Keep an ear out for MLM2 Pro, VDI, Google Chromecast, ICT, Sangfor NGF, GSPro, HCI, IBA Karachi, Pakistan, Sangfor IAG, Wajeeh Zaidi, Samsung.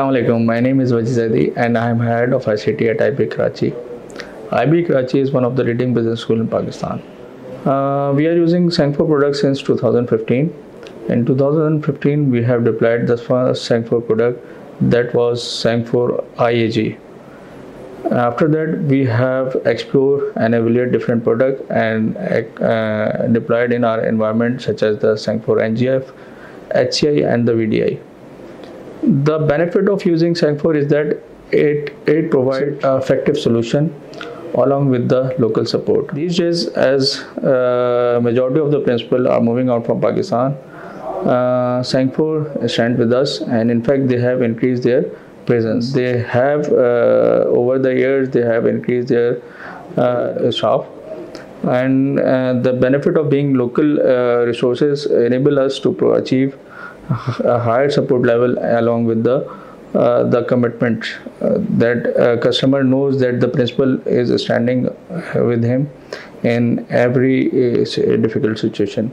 Assalamu alaikum. My name is Wajeeh Zaidi and I am head of ICT at IBA Karachi. IBA Karachi is one of the leading business schools in Pakistan. We are using Sangfor products since 2015. In 2015, we have deployed the first Sangfor product, that was Sangfor IAG. After that, we have explored and evaluated different products and deployed in our environment such as the Sangfor NGF, HCI and the VDI. The benefit of using Sangfor is that it provides an effective solution along with the local support. These days, as majority of the principals are moving out from Pakistan, Sangfor stands with us, and in fact they have increased their presence. They have over the years they have increased their staff, and the benefit of being local resources enable us to achieve a higher support level along with the commitment that customer knows that the principal is standing with him in every difficult situation.